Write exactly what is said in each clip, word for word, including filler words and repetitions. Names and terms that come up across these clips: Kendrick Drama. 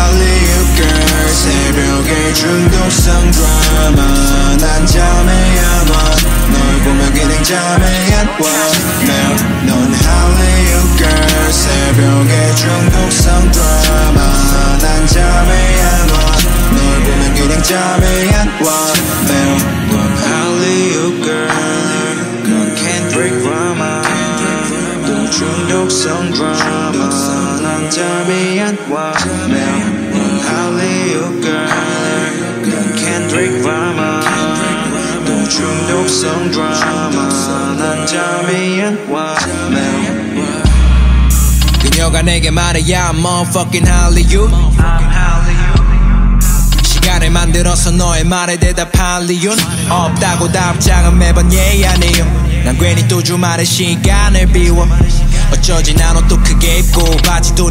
달릴게 새벽의 중독성 드라마 난 잠에야만 널 보면 그냥 잠에 안 와 넌 할리우드 새벽의 중독성 드라마 난 잠에야만 널 보면 그냥 잠에 안 와 넌 할리우드 넌 Kendrick Drama 또 중독성 드라마 Tell me at what now Hollywood girl 난 Kendrick Drama 또 중독성 드라마 난 잠이 안 와 now 그녀가 내게 말해야 I'm motherfucking Hollywood 시간을 만들어서 너의 말에 대답할 이유는 없다고 답장은 매번 예의 아니요 난 괜히 또 주말에 시간을 비워 어쩌지 난 옷도 크게 입고 바지도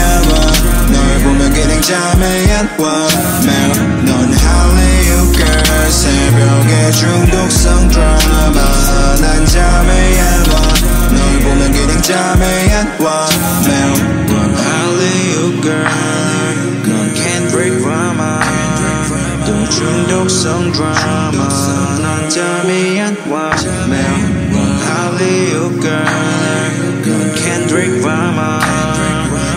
안 와 널 보면 그냥 잠에 안 와 넌 할리우드 girl 새벽의 중독성 드라마 난 잠에 안 와 널 보면 그냥 잠에 안 와 넌 할리우드 girl 넌 Kendrick Drama 또 중독성 드라마 난 잠에 안 와 Hollywood girl, 넌 Kendrick Drama,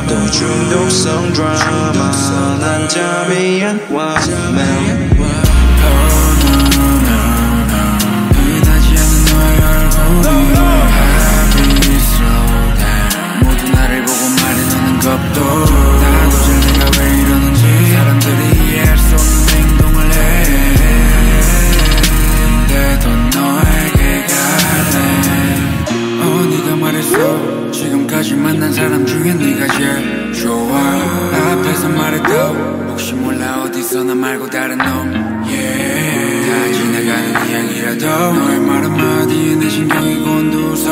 또 중독성 드라마, 난 잠이 안 와. 지금까지 만난 사람 중에 네가 제일 좋아 앞에서 말해도 혹시 몰라 어디서나 말고 다른 놈 yeah. 다 지나가는 이야기라도 너의 말 한마디에 내 신경이 곤두서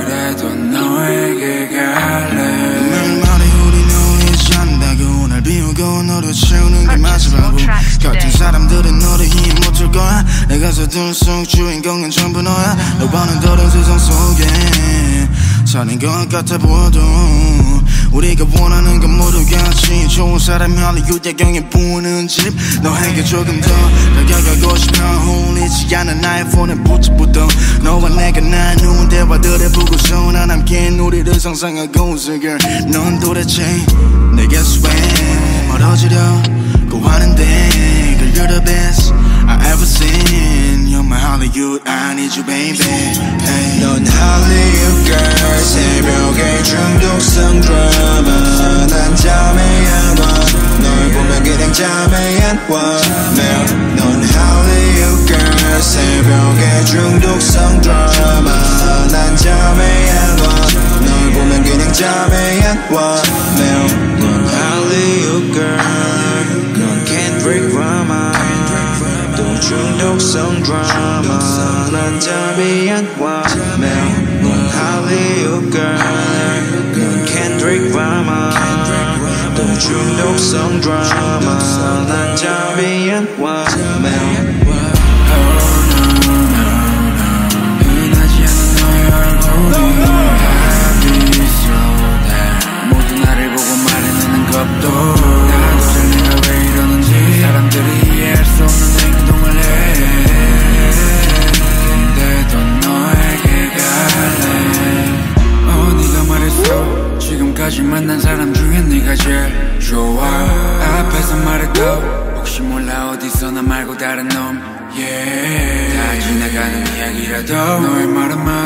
그래도 너에게 갈래 늘 말해 우린 오해지 않는다고 날 비우고 너를 채우는 게 마지막으로 같은 사람들은 너를 힘 못 줄 거야 내가 서둔 속 주인공은 전부 너야 너와는 더러운 세상 속에 사는 것 같아 보여도 우리가 원하는 건 모두 같이 좋은 사람이 할리우드 야경에 부는 집 너에게 조금 더 다가가고 싶어 홀리지 않은 나의 폰에 붙여보던 너와 내가 나눈 대화들을 보고서 나 남긴 우리를 상상하고 있어 girl 넌 도대체 내게서 왜 멀어지려고 하는데 girl you're the best I ever seen You're my Hollywood I need you baby hey. 넌 Hollywood girl 새벽의 중독성 드라마 난 잠에 안 와 널 보면 그냥 잠에 안 와 넌 Hollywood girl 새벽의 중독성 드라마 난 잠에 안 와 널 보면 그냥 잠에 안 와 넌 Hollywood girl 넌 Kendrick Drama 중독성 드라마 난 잠이 안 와 넌 할리우드 girl 넌 Kendrick Drama 또 중독성 드라마 난 잠이 안 와 지금까지 만난 사람 중에 네가 제일 좋아 앞에서 말해도 혹시 몰라 어디서나 말고 다른 놈 yeah. 다 지나가는 이야기라도 너의 말은